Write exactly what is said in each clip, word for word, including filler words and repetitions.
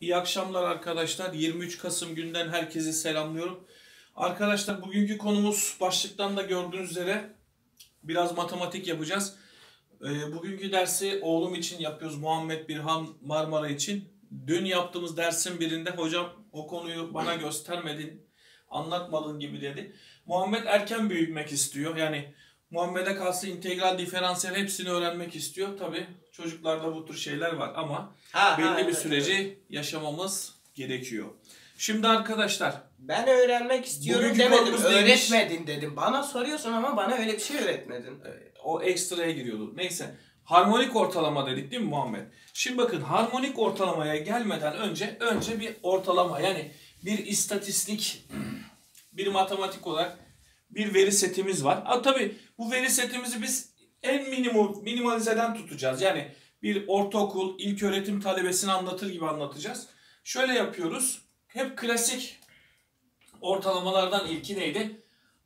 İyi akşamlar arkadaşlar. yirmi üç Kasım günden herkese selamlıyorum. Arkadaşlar bugünkü konumuz başlıktan da gördüğünüz üzere biraz matematik yapacağız. Bugünkü dersi oğlum için yapıyoruz. Muhammed Birhan Marmara için. Dün yaptığımız dersin birinde hocam o konuyu bana göstermedin, anlatmadın gibi dedi. Muhammed erken büyümek istiyor. Yani Muhammed'e kalsa integral, diferansiyel hepsini öğrenmek istiyor. Tabii çocuklarda bu tür şeyler var ama ha, belli ha, bir evet, süreci evet. yaşamamız gerekiyor. Şimdi arkadaşlar. Ben öğrenmek istiyorum demedim, öğretmedin demiş. dedim. Bana soruyorsun ama bana öyle bir şey öğretmedin. O ekstraya giriyordu. Neyse. Harmonik ortalama dedik değil mi Muhammed? Şimdi bakın harmonik ortalamaya gelmeden önce önce bir ortalama yani bir istatistik, bir matematik olarak bir veri setimiz var. A, tabii bu veri setimizi biz en minimum minimalizeden tutacağız. Yani bir ortaokul, ilköğretim talebesini anlatır gibi anlatacağız. Şöyle yapıyoruz. Hep klasik ortalamalardan ilki neydi?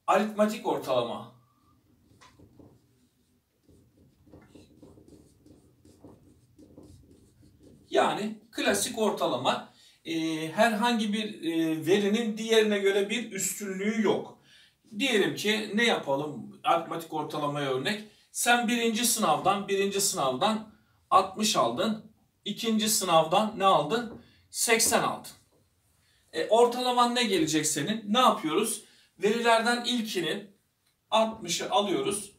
Aritmetik ortalama. Yani klasik ortalama e, herhangi bir e, verinin diğerine göre bir üstünlüğü yok. Diyelim ki ne yapalım aritmetik ortalamaya örnek. Sen birinci sınavdan, birinci sınavdan altmış aldın. İkinci sınavdan ne aldın? seksen aldın. E, ortalaman ne gelecek senin? Ne yapıyoruz? Verilerden ilkinin altmışı alıyoruz.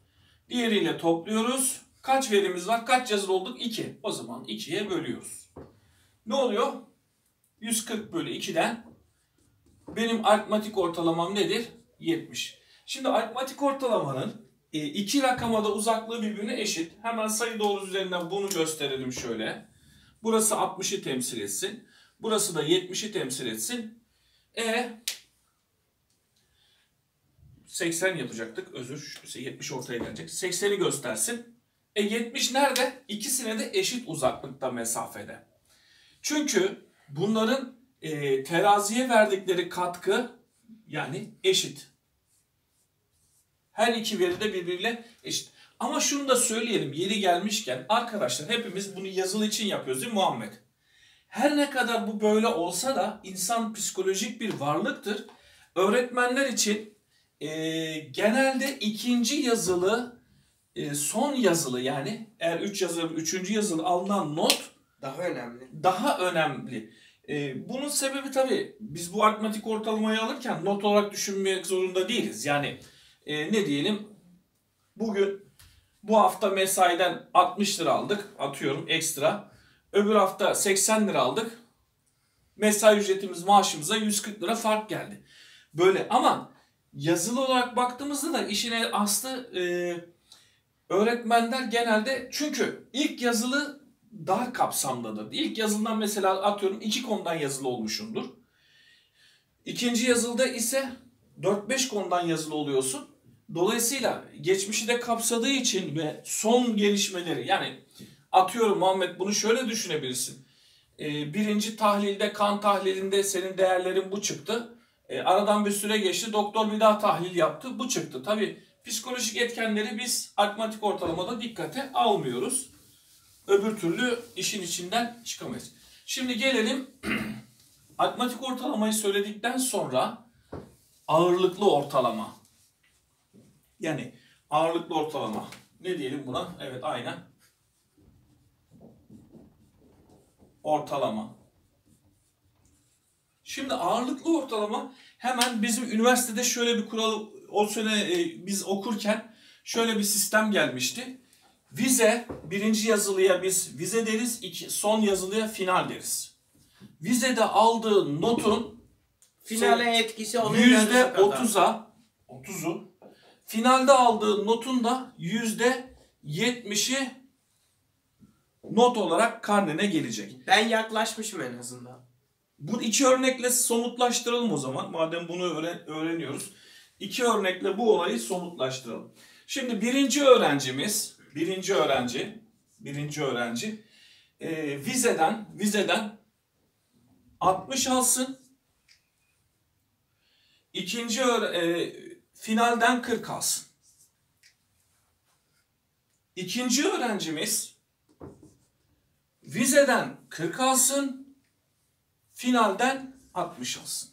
Diğeriyle topluyoruz. Kaç verimiz var? Kaç yazılı olduk? iki. O zaman ikiye bölüyoruz. Ne oluyor? yüz kırk bölü ikiden benim aritmetik ortalamam nedir? yetmiş. Şimdi aritmetik ortalamanın iki rakama da uzaklığı birbirine eşit. Hemen sayı doğrusu üzerinden bunu gösterelim şöyle. Burası altmışı temsil etsin. Burası da yetmişi temsil etsin. E seksen yapacaktık. Özür. yetmiş ortaya gelecek. sekseni göstersin. E yetmiş nerede? İkisine de eşit uzaklıkta mesafede. Çünkü bunların e, teraziye verdikleri katkı yani eşit. Her iki veri de birbiriyle eşit. Ama şunu da söyleyelim yeri gelmişken arkadaşlar hepimiz bunu yazılı için yapıyoruz değil mi Muhammed? Her ne kadar bu böyle olsa da insan psikolojik bir varlıktır. Öğretmenler için e, genelde ikinci yazılı e, son yazılı yani eğer üç yazılı üçüncü yazılı alınan not daha önemli. Daha önemli. Ee, bunun sebebi tabii biz bu aritmetik ortalamayı alırken not olarak düşünmek zorunda değiliz. Yani e, ne diyelim bugün bu hafta mesaiden altmış lira aldık atıyorum ekstra. Öbür hafta seksen lira aldık. Mesai ücretimiz maaşımıza yüz kırk lira fark geldi. Böyle ama yazılı olarak baktığımızda da işine aslı e, öğretmenler genelde çünkü ilk yazılı daha kapsamlıdır. İlk yazıldan mesela atıyorum iki konudan yazılı olmuşundur. İkinci yazılda ise dört beş konudan yazılı oluyorsun. Dolayısıyla geçmişi de kapsadığı için ve son gelişmeleri yani atıyorum Muhammed bunu şöyle düşünebilirsin. Ee, birinci tahlilde kan tahlilinde senin değerlerin bu çıktı. Ee, aradan bir süre geçti. Doktor bir daha tahlil yaptı. Bu çıktı. Tabii psikolojik etkenleri biz aritmetik ortalamada dikkate almıyoruz. Öbür türlü işin içinden çıkamayız. Şimdi gelelim aritmetik ortalamayı söyledikten sonra ağırlıklı ortalama. Yani ağırlıklı ortalama. Ne diyelim buna? Evet aynen. Ortalama. Şimdi ağırlıklı ortalama hemen bizim üniversitede şöyle bir kural o sene biz okurken şöyle bir sistem gelmişti. Vize, birinci yazılıya biz vize deriz, iki, son yazılıya final deriz. Vizede aldığı notun finale etkisi onun yüzde otuza, otuzu, finalde aldığı notun da yüzde yetmişi not olarak karnene gelecek. Ben yaklaşmışım en azından. Bu iki örnekle somutlaştıralım o zaman. Madem bunu öğren öğreniyoruz. İki örnekle bu olayı somutlaştıralım. Şimdi birinci öğrencimiz... Birinci öğrenci, birinci öğrenci e, vizeden, vizeden altmış alsın. İkinci e, finalden kırk alsın. İkinci öğrencimiz vizeden kırk alsın. finalden altmış olsun.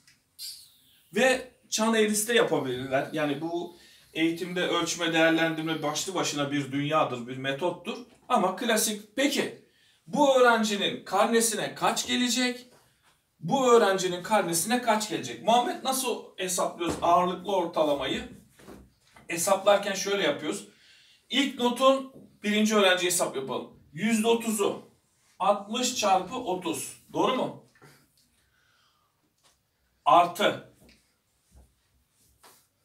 Ve çan eğrisi de yapabilirler. Yani bu eğitimde ölçme, değerlendirme başlı başına bir dünyadır, bir metottur. Ama klasik. Peki bu öğrencinin karnesine kaç gelecek? Bu öğrencinin karnesine kaç gelecek? Muhammed, nasıl hesaplıyoruz ağırlıklı ortalamayı? Hesaplarken şöyle yapıyoruz. İlk notun birinci öğrenci hesap yapalım. yüzde otuzu altmış çarpı otuz. Doğru mu? Artı.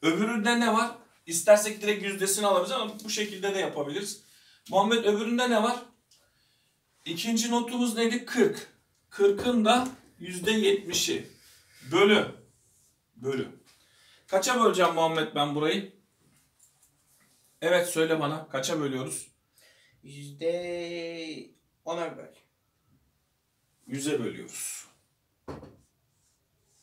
Öbüründe ne var? İstersek direkt yüzdesini alabiliriz ama bu şekilde de yapabiliriz. Muhammed, öbüründe ne var? İkinci notumuz neydi? kırk. kırkın da yüzde yetmişi bölü. Bölü. Kaça böleceğim Muhammed ben burayı? Evet, söyle bana. Kaça bölüyoruz? yüzde ona böl. yüze bölüyoruz.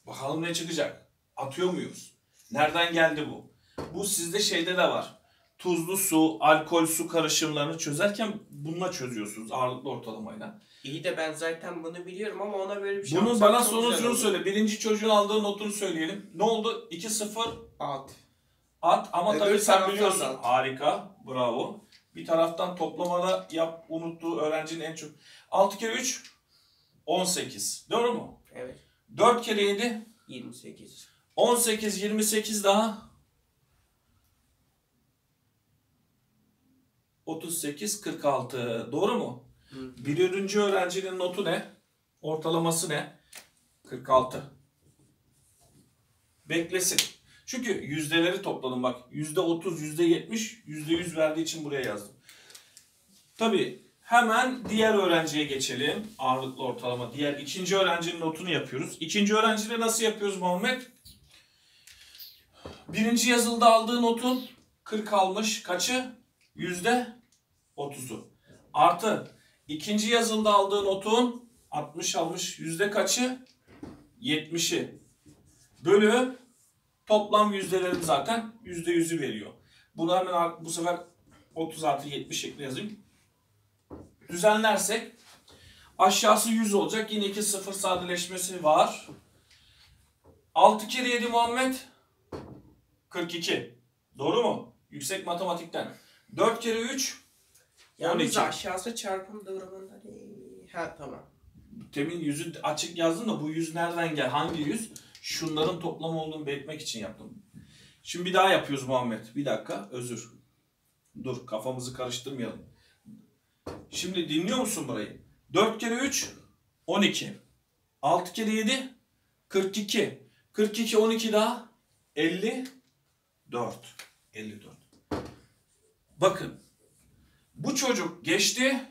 Bakalım ne çıkacak? Atıyor muyuz? Nereden geldi bu? Bu sizde şeyde de var. Tuzlu su, alkol su karışımlarını çözerken bununla çözüyorsunuz ağırlıklı ortalamayla. İyi de ben zaten bunu biliyorum ama ona böyle bir şey. Bunu bana sonucunu söyle. Birinci çocuğun aldığı notunu söyleyelim. Ne oldu? iki sıfır at. At ama tabii sen biliyorsun. At. Harika. Bravo. Bir taraftan toplamada yap, unuttuğu öğrencinin en çok. altı kere üç on sekiz. Doğru mu? Evet. dört kere yedi yirmi sekiz. on sekiz yirmi sekiz daha otuz sekiz kırk altı. Doğru mu? Hı. Birinci öğrencinin notu ne? Ortalaması ne? kırk altı. Beklesin. Çünkü yüzdeleri topladım bak. yüzde otuz, yüzde yetmiş, yüzde yüz verdiği için buraya yazdım. Tabii hemen diğer öğrenciye geçelim. Ağırlıklı ortalama. Diğer ikinci öğrencinin notunu yapıyoruz. İkinci öğrencide nasıl yapıyoruz Muhammed? Birinci yazılıda aldığı notun kırk almış. Kaçı? yüzde otuzu. Artı ikinci yazılıda aldığı notun altmış almış. Yüzde kaçı? yetmişi. Bölü toplam yüzdeleri zaten yüzde yüzü veriyor. Bunu hemen bu sefer otuz artı yetmiş şekli yazayım. Düzenlersek aşağısı yüz olacak. Yine iki sıfır sadeleşmesi var. altı kere yedi Muhammed kırk iki. Doğru mu? Yüksek matematikten. dört kere üç yani aşağısı çarpım durumunda değil. Ha tamam. Temin yüzü açık yazdın da bu yüz nereden gel? Hangi yüz? Şunların toplamı olduğunu belirtmek için yaptım. Şimdi bir daha yapıyoruz Muhammed. Bir dakika, özür. Dur, kafamızı karıştırmayalım. Şimdi dinliyor musun burayı? dört kere üç on iki. altı kere yedi kırk iki. kırk iki on iki daha elli dört. elli dört. Bakın. Bu çocuk geçti.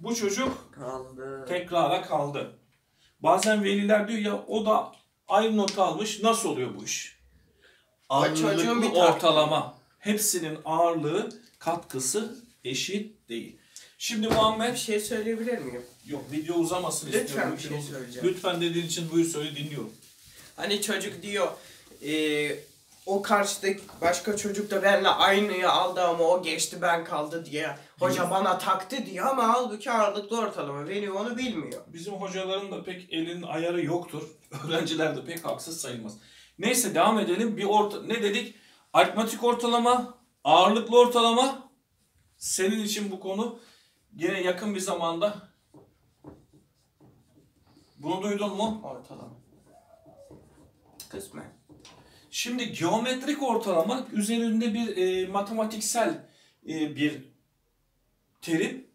Bu çocuk kaldı. Tekrara kaldı. Bazen veliler diyor ya, o da aynı notu almış. Nasıl oluyor bu iş? Ağırlıklı ortalama. Hepsinin ağırlığı, katkısı eşit değil. Şimdi Muhammed... Bir şey söyleyebilir miyim? Yok, video uzamasın lütfen istiyorum. Lütfen bir şey söyleyeceğim. Lütfen dediğin için buyur söyle, dinliyorum. Hani çocuk diyor... E, o karşıdaki başka çocuk da benimle aynıyı aldı ama o geçti ben kaldı diye. Hoca Hı. bana taktı diye ama halbuki ağırlıklı ortalama veriyor, onu bilmiyor. Bizim hocaların da pek elinin ayarı yoktur. Öğrenciler de pek haksız sayılmaz. Neyse, devam edelim. Bir orta... Ne dedik? Aritmetik ortalama, ağırlıklı ortalama. Senin için bu konu yine yakın bir zamanda. Bunu duydun mu? Ortalama. Kısmen. Şimdi geometrik ortalama üzerinde bir e, matematiksel e, bir terim.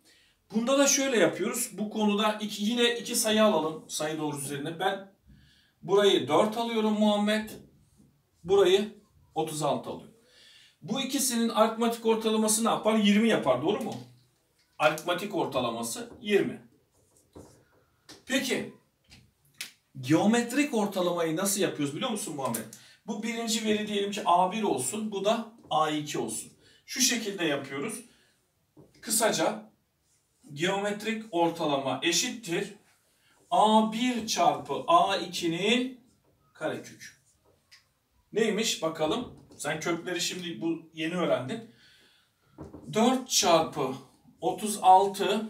Bunda da şöyle yapıyoruz. Bu konuda iki, yine iki sayı alalım. Sayı doğrusu üzerine. Ben burayı dört alıyorum Muhammed. Burayı otuz altı alıyorum. Bu ikisinin aritmetik ortalaması ne yapar? yirmi yapar. Doğru mu? Aritmetik ortalaması yirmi. Peki geometrik ortalamayı nasıl yapıyoruz biliyor musun Muhammed? Bu birinci veri diyelim ki A bir olsun. Bu da A iki olsun. Şu şekilde yapıyoruz. Kısaca geometrik ortalama eşittir A bir çarpı A ikinin karekök. Neymiş bakalım. Sen kökleri şimdi bu yeni öğrendin. dört çarpı otuz altı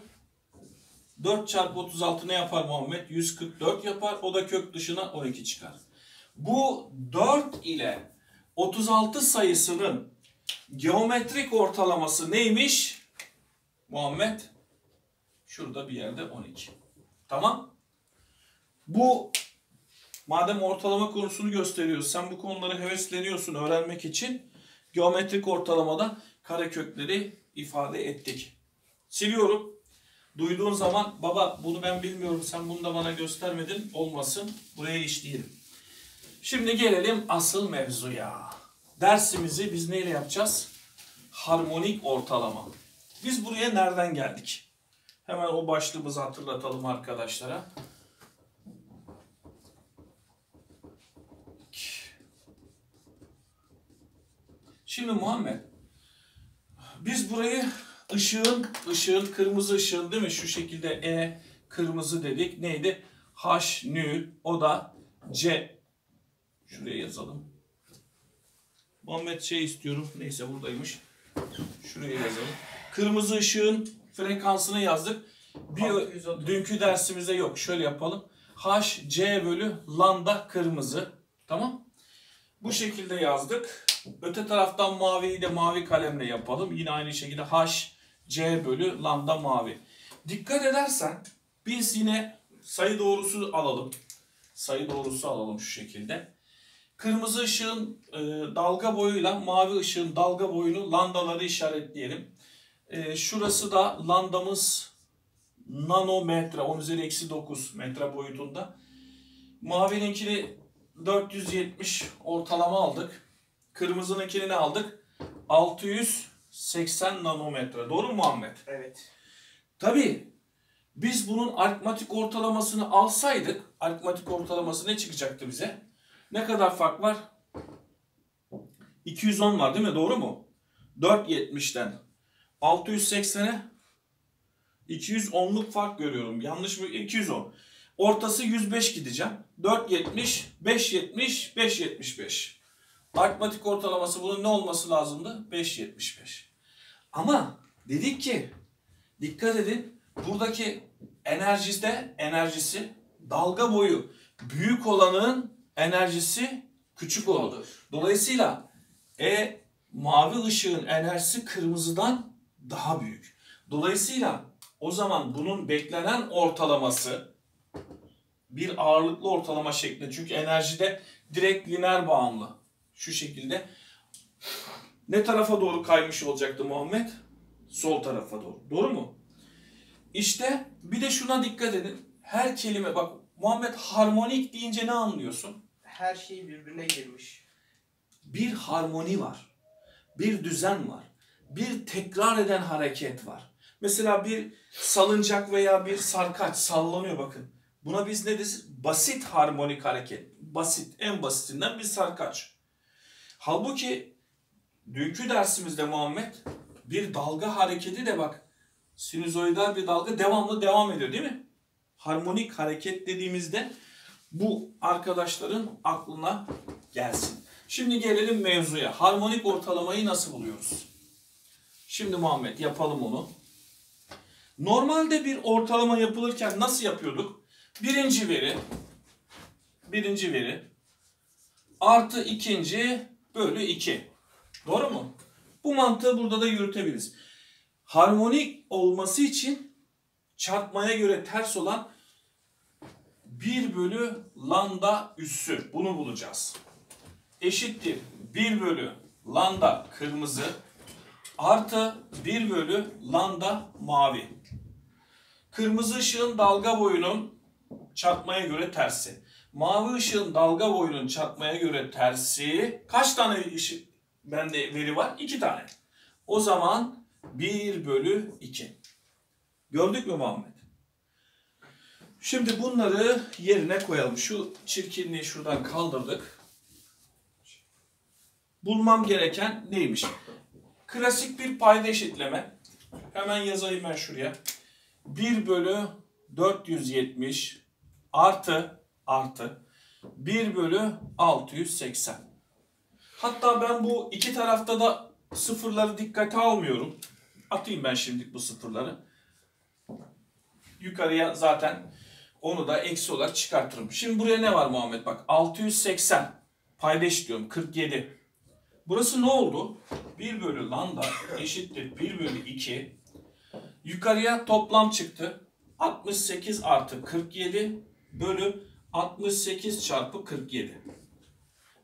dört çarpı otuz altı ne yapar Muhammed? yüz kırk dört yapar. O da kök dışına on iki çıkar. Bu dört ile otuz altı sayısının geometrik ortalaması neymiş Muhammed? Şurada bir yerde on iki. Tamam. Bu madem ortalama konusunu gösteriyoruz, sen bu konuları hevesleniyorsun öğrenmek için, geometrik ortalamada karekökleri ifade ettik. Siliyorum. Duyduğun zaman baba bunu ben bilmiyorum, sen bunu da bana göstermedin olmasın. Buraya işleyelim. Şimdi gelelim asıl mevzuya. Dersimizi biz neyle yapacağız? Harmonik ortalama. Biz buraya nereden geldik? Hemen o başlığımızı hatırlatalım arkadaşlara. Şimdi Muhammed, biz burayı ışığın, ışığın, kırmızı ışığın değil mi? Şu şekilde E kırmızı dedik. Neydi? H nü, o da C. Şuraya yazalım. Muhammed şey istiyorum. Neyse buradaymış. Şuraya yazalım. Kırmızı ışığın frekansını yazdık. Bir dünkü dersimizde yok. Şöyle yapalım. H, C bölü lambda kırmızı. Tamam. Bu şekilde yazdık. Öte taraftan maviyi de mavi kalemle yapalım. Yine aynı şekilde H, C bölü lambda mavi. Dikkat edersen biz yine sayı doğrusu alalım. Sayı doğrusu alalım şu şekilde. Kırmızı ışığın e, dalga boyuyla mavi ışığın dalga boyunu lambdaları işaretleyelim. E, şurası da lambdamız nanometre, on üzeri eksi dokuz metre boyutunda. Mavininkini dört yüz yetmiş ortalama aldık. Kırmızınınkini ne aldık? altı yüz seksen nanometre. Doğru mu Muhammed? Evet. Tabii biz bunun aritmetik ortalamasını alsaydık, aritmetik ortalaması ne çıkacaktı bize? Ne kadar fark var? iki yüz on var değil mi? Doğru mu? dört yüz yetmişten altı yüz seksene iki yüz onluk fark görüyorum. Yanlış mı? iki yüz on. Ortası yüz beş gideceğim. dört yüz yetmiş, beş yüz yetmiş, beş yüz yetmiş beş. Aritmetik ortalaması bunun ne olması lazımdı? beş yüz yetmiş beş. Ama dedik ki dikkat edin, buradaki enerjide enerjisi dalga boyu büyük olanın enerjisi küçük olur. Dolayısıyla E mavi ışığın enerjisi kırmızıdan daha büyük. Dolayısıyla o zaman bunun beklenen ortalaması bir ağırlıklı ortalama şeklinde. Çünkü enerjide direkt lineer bağımlı. Şu şekilde ne tarafa doğru kaymış olacaktı Muhammed? Sol tarafa doğru. Doğru mu? İşte bir de şuna dikkat edin. Her kelime bak Muhammed, harmonik deyince ne anlıyorsun? Her şey birbirine girmiş. Bir harmoni var. Bir düzen var. Bir tekrar eden hareket var. Mesela bir salıncak veya bir sarkaç sallanıyor bakın. Buna biz ne deriz? Basit harmonik hareket. Basit. En basitinden bir sarkaç. Halbuki dünkü dersimizde Muhammed bir dalga hareketi de bak sinüzoidal bir dalga devamlı devam ediyor değil mi? Harmonik hareket dediğimizde bu arkadaşların aklına gelsin. Şimdi gelelim mevzuya. Harmonik ortalamayı nasıl buluyoruz? Şimdi Muhammed yapalım onu. Normalde bir ortalama yapılırken nasıl yapıyorduk? Birinci veri, birinci veri artı ikinci bölü iki. Doğru mu? Bu mantığı burada da yürütebiliriz. Harmonik olması için çarpmaya göre ters olan bir bölü lambda üssü. Bunu bulacağız. Eşittir bir bölü lambda kırmızı artı bir bölü lambda mavi. Kırmızı ışığın dalga boyunun çarpmaya göre tersi. Mavi ışığın dalga boyunun çarpmaya göre tersi, kaç tane ışık bende veri var? iki tane. O zaman bir bölü iki. Gördük mü Muhammed? Şimdi bunları yerine koyalım. Şu çirkinliği şuradan kaldırdık. Bulmam gereken neymiş? Klasik bir payda eşitleme. Hemen yazayım ben şuraya. bir bölü dört yüz yetmiş artı artı bir bölü altı yüz seksen. Hatta ben bu iki tarafta da sıfırları dikkate almıyorum. Atayım ben şimdilik bu sıfırları. Yukarıya zaten onu da eksi olarak çıkartırım. Şimdi buraya ne var Muhammed? Bak altı yüz seksen pay beş diyorum, kırk yedi. Burası ne oldu? bir bölü lambda eşittir bir bölü iki. Yukarıya toplam çıktı. altmış sekiz artı kırk yedi bölü altmış sekiz çarpı kırk yedi.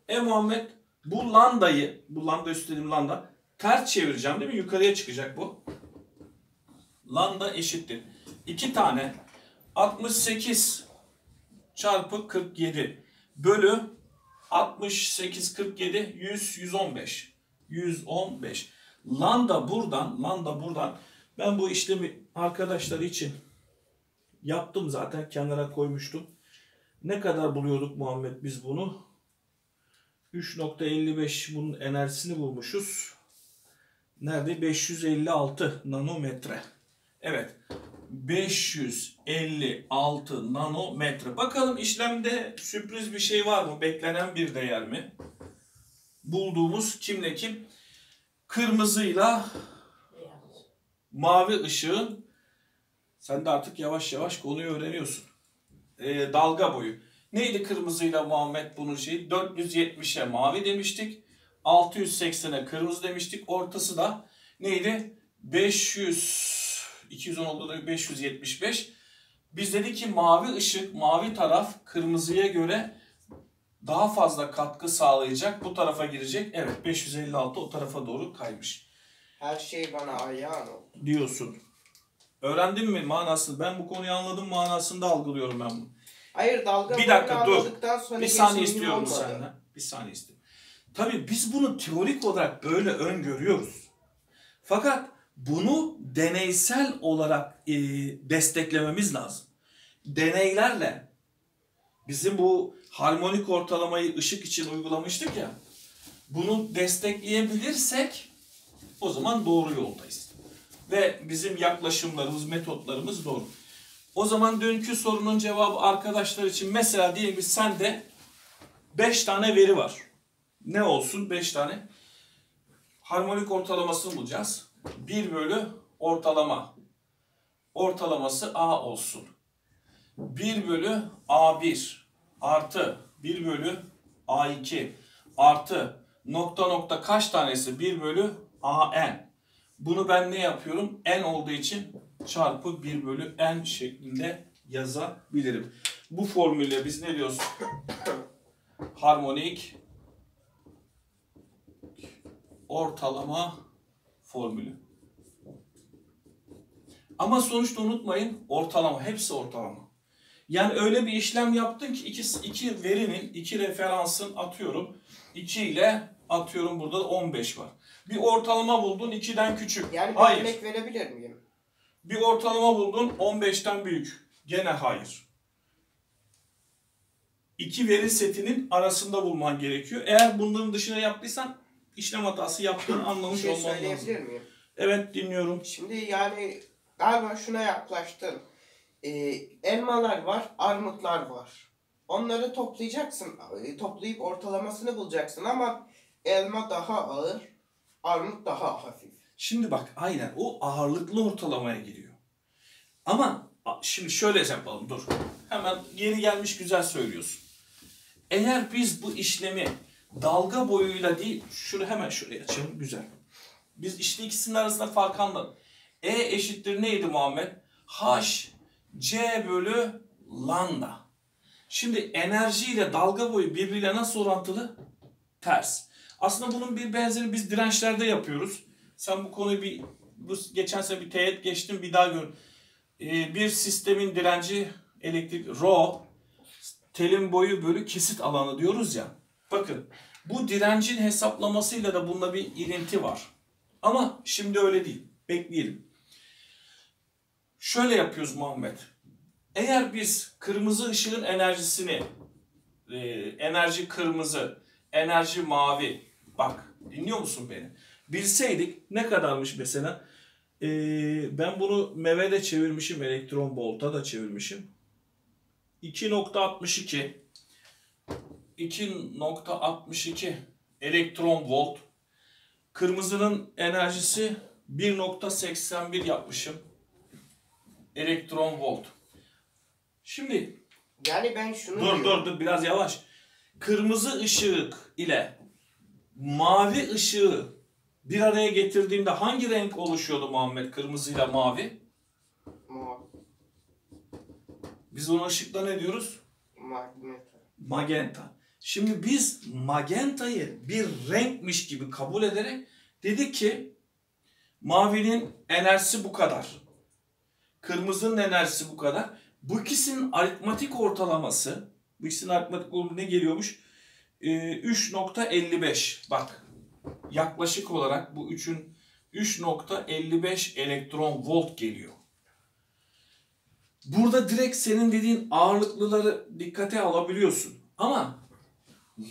E Muhammed, bu lambdayı, bu lambda üstledim lambda, ters çevireceğim değil mi? Yukarıya çıkacak bu. Lambda eşittir iki tane altmış sekiz çarpı kırk yedi bölü altmış sekiz kırk yedi yüz yüz on beş. yüz on beş. Lambda buradan, lambda buradan. Ben bu işlemi arkadaşlar için yaptım zaten, kenara koymuştum. Ne kadar buluyorduk Muhammed biz bunu? üç nokta elli beş, bunun enerjisini bulmuşuz. Nerede? beş yüz elli altı nanometre. Evet. beş yüz elli altı nanometre. Bakalım işlemde sürpriz bir şey var mı? Beklenen bir değer mi? Bulduğumuz kimle kim? Kırmızıyla mavi ışığın, sen de artık yavaş yavaş konuyu öğreniyorsun. Ee, dalga boyu. Neydi kırmızıyla Muhammed bunun şeyi? dört yüz yetmişe mavi demiştik. altı yüz seksene kırmızı demiştik. Ortası da neydi? beş yüz, iki yüz on oldu da beş yüz yetmiş beş. Biz dedik ki mavi ışık, mavi taraf kırmızıya göre daha fazla katkı sağlayacak. Bu tarafa girecek. Evet, beş yüz elli altı o tarafa doğru kaymış. Her şey bana ayağın oldu diyorsun. Öğrendin mi manasını? Ben bu konuyu anladım manasında algılıyorum ben bunu. Hayır, dalga bir dakika dur. Sonra bir saniye istiyorum senden. Bir saniye istiyorum. Tabii biz bunu teorik olarak böyle öngörüyoruz. Fakat bunu deneysel olarak e, desteklememiz lazım. Deneylerle bizim bu harmonik ortalamayı ışık için uygulamıştık ya. Bunu destekleyebilirsek o zaman doğru yoldayız. Ve bizim yaklaşımlarımız, metotlarımız doğru. O zaman dünkü sorunun cevabı arkadaşlar için mesela diyelim ki sende beş tane veri var. Ne olsun beş tane? Harmonik ortalamasını bulacağız. bir bölü ortalama. Ortalaması A olsun. bir bölü A bir artı bir bölü A iki artı nokta nokta kaç tanesi? bir bölü A N. Bunu ben ne yapıyorum? N olduğu için çarpı bir bölü N şeklinde yazabilirim. Bu formülle biz ne diyoruz? Harmonik ortalama formülü. Ama sonuçta unutmayın, ortalama, hepsi ortalama. Yani öyle bir işlem yaptın ki iki, iki verinin, iki referansın atıyorum iki ile atıyorum burada on beş var. Bir ortalama buldun ikiden küçük. Yani bir örnek verebilir miyim? Bir ortalama buldun on beşten büyük. Gene hayır. İki veri setinin arasında bulman gerekiyor. Eğer bunların dışına yaptıysan işlem hatası yaptığını anlamış şey olman lazım. Miyim? Evet, dinliyorum. Şimdi yani galiba şuna yaklaştın. Ee, elmalar var, armutlar var. Onları toplayacaksın. Toplayıp ortalamasını bulacaksın ama elma daha ağır, armut daha hafif. Şimdi bak aynen o ağırlıklı ortalamaya giriyor. Ama şimdi şöyle yapalım, dur. Hemen geri gelmiş güzel söylüyorsun. Eğer biz bu işlemi dalga boyuyla değil, şunu hemen şuraya açalım güzel. Biz işte ikisinin arasında fark anladık. E eşittir neydi Muhammed? H, C bölü lambda. Şimdi enerjiyle dalga boyu birbiriyle nasıl orantılı? Ters. Aslında bunun bir benzeri biz dirençlerde yapıyoruz. Sen bu konuyu bir, bu geçen sene bir teğet geçtim, bir daha gör. Ee, bir sistemin direnci elektrik rho, telin boyu bölü kesit alanı diyoruz ya. Bakın bu direncin hesaplamasıyla da bununla bir ilinti var. Ama şimdi öyle değil. Bekleyelim. Şöyle yapıyoruz Muhammed. Eğer biz kırmızı ışığın enerjisini, e, enerji kırmızı, enerji mavi. Bak dinliyor musun beni? Bilseydik ne kadarmış mesela? Ee, ben bunu meve de çevirmişim, elektron volta da çevirmişim. iki nokta altmış iki iki nokta altmış iki elektron volt. Kırmızının enerjisi bir nokta seksen bir yapmışım. elektron volt. Şimdi yani ben şunu dur diyorum. dur dur biraz yavaş. Kırmızı ışık ile mavi ışığı bir araya getirdiğimde hangi renk oluşuyordu Muhammed? Kırmızıyla mavi. Mavi. Biz ona ışıkla ne diyoruz? Magenta. Magenta. Şimdi biz magentayı bir renkmiş gibi kabul ederek dedik ki mavinin enerjisi bu kadar. Kırmızının enerjisi bu kadar. Bu ikisinin aritmetik ortalaması, bu ikisinin aritmetik ortalama ne geliyormuş? üç nokta elli beş. Bak yaklaşık olarak bu üçün üç nokta elli beş elektron volt geliyor. Burada direkt senin dediğin ağırlıklıları dikkate alabiliyorsun. Ama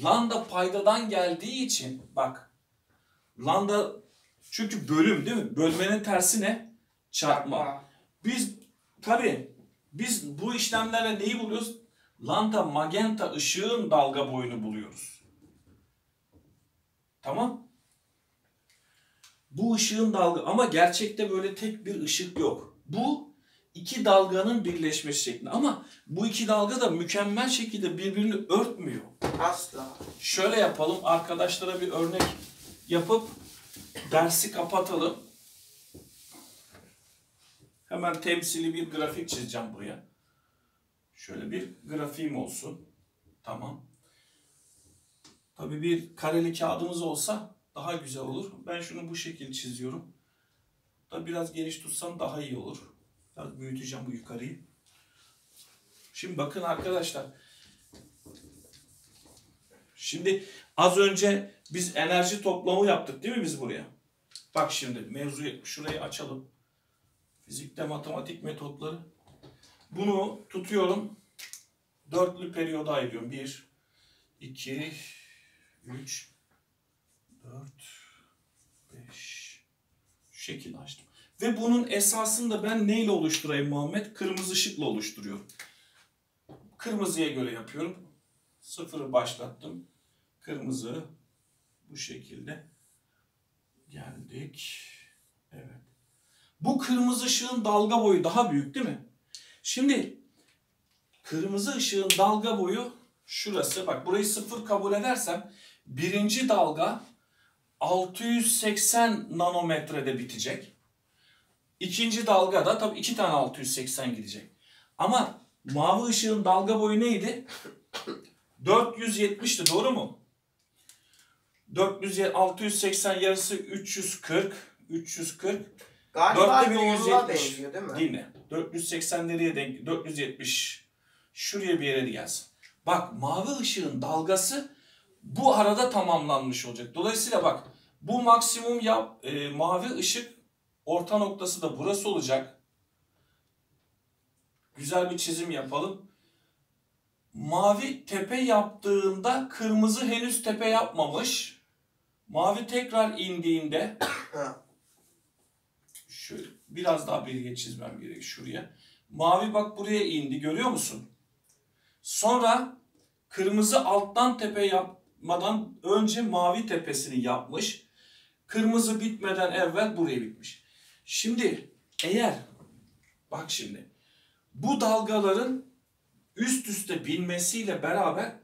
lambda paydadan geldiği için bak lambda çünkü bölüm değil mi? Bölmenin tersi ne? Çarpma. Biz tabii biz bu işlemlerle neyi buluyoruz? Lambda magenta ışığın dalga boyunu buluyoruz. Tamam? Bu ışığın dalga ama gerçekte böyle tek bir ışık yok. Bu iki dalganın birleşmesi şeklinde ama bu iki dalga da mükemmel şekilde birbirini örtmüyor. Asla. Şöyle yapalım arkadaşlara bir örnek yapıp dersi kapatalım. Hemen temsili bir grafik çizeceğim buraya. Şöyle bir grafiğim olsun. Tamam. Tabii bir kareli kağıdımız olsa daha güzel olur. Ben şunu bu şekil çiziyorum. Tabii biraz geniş tutsam daha iyi olur. Biraz büyüteceğim bu yukarıyı. Şimdi bakın arkadaşlar. Şimdi az önce biz enerji toplamı yaptık değil mi biz buraya? Bak şimdi mevzuyu şurayı açalım. Fizikte matematik metotları. Bunu tutuyorum. Dörtlü periyoda ayırıyorum. Bir, iki, üç, dört, beş. Şu şekilde açtım. Ve bunun esasını da ben neyle oluşturayım Muhammed? Kırmızı ışıkla oluşturuyorum. Kırmızıya göre yapıyorum. Sıfırı başlattım. Kırmızı bu şekilde geldik. Evet. Bu kırmızı ışığın dalga boyu daha büyük değil mi? Şimdi kırmızı ışığın dalga boyu şurası. Bak burayı sıfır kabul edersem birinci dalga altı yüz seksen nanometrede bitecek. İkinci dalga da tabii iki tane altı yüz seksen gidecek. Ama mavi ışığın dalga boyu neydi? dört yüz yetmişti doğru mu? altı yüz seksen yarısı üç yüz kırk. üç yüz kırk. Galiba yoğunluğa benziyor değil mi? Değil mi? dört yüz seksenleriye denk dört yüz yetmiş. Şuraya bir yere de gelsin. Bak mavi ışığın dalgası bu arada tamamlanmış olacak. Dolayısıyla bak bu maksimum ya, e, mavi ışık orta noktası da burası olacak. Güzel bir çizim yapalım. Mavi tepe yaptığında kırmızı henüz tepe yapmamış. Mavi tekrar indiğinde şöyle biraz daha belirgin çizmem gerekiyor şuraya. Mavi bak buraya indi görüyor musun? Sonra kırmızı alttan tepe yapmadan önce mavi tepesini yapmış. Kırmızı bitmeden evvel buraya bitmiş. Şimdi eğer bak şimdi bu dalgaların üst üste binmesiyle beraber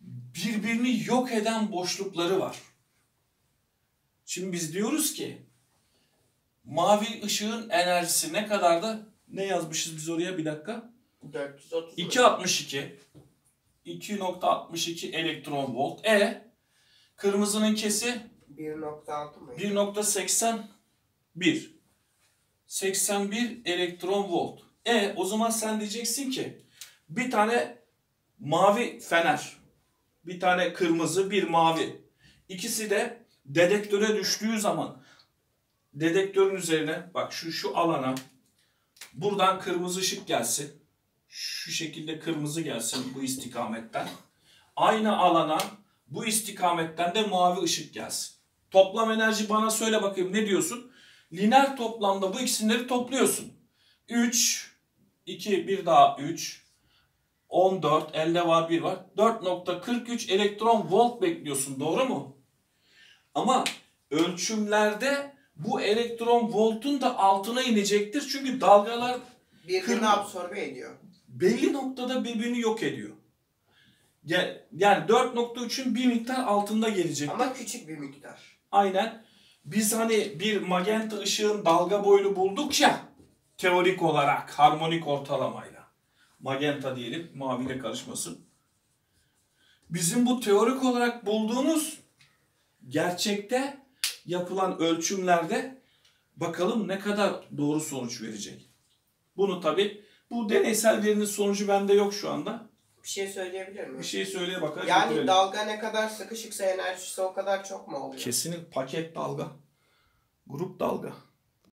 birbirini yok eden boşlukları var. Şimdi biz diyoruz ki mavi ışığın enerjisi ne kadardı? Ne yazmışız biz oraya bir dakika? iki yüz altmış iki. iki nokta altmış iki elektron volt. E kırmızının kesi bir nokta seksen bir. seksen bir elektron volt. E o zaman sen diyeceksin ki bir tane mavi fener, bir tane kırmızı, bir mavi. İkisi de dedektöre düştüğü zaman dedektörün üzerine bak şu şu alana buradan kırmızı ışık gelsin. Şu şekilde kırmızı gelsin bu istikametten. Aynı alana bu istikametten de mavi ışık gelsin. Toplam enerji bana söyle bakayım ne diyorsun? Lineer toplamda bu ikisini topluyorsun. üç, iki, bir daha üç, on dört, elde var bir var. dört nokta kırk üç elektron volt bekliyorsun doğru mu? Ama ölçümlerde bu elektron voltun da altına inecektir. Çünkü dalgalar birbirini absorbe ediyor. Belli noktada birbirini yok ediyor. Yani dört nokta üçün bir miktar altında gelecek. Ama küçük bir miktar. Aynen. Biz hani bir magenta ışığın dalga boyunu bulduk ya, teorik olarak harmonik ortalamayla. Magenta diyelim, maviyle karışmasın. Bizim bu teorik olarak bulduğumuz gerçekte yapılan ölçümlerde bakalım ne kadar doğru sonuç verecek. Bunu tabi bu deneysel verinin sonucu bende yok şu anda. Bir şey söyleyebilir miyim? Bir şey söyleye bakalım. Yani bitirelim. Dalga ne kadar sıkışıksa enerjisi o kadar çok mu oluyor? Kesinlikle paket dalga, grup dalga.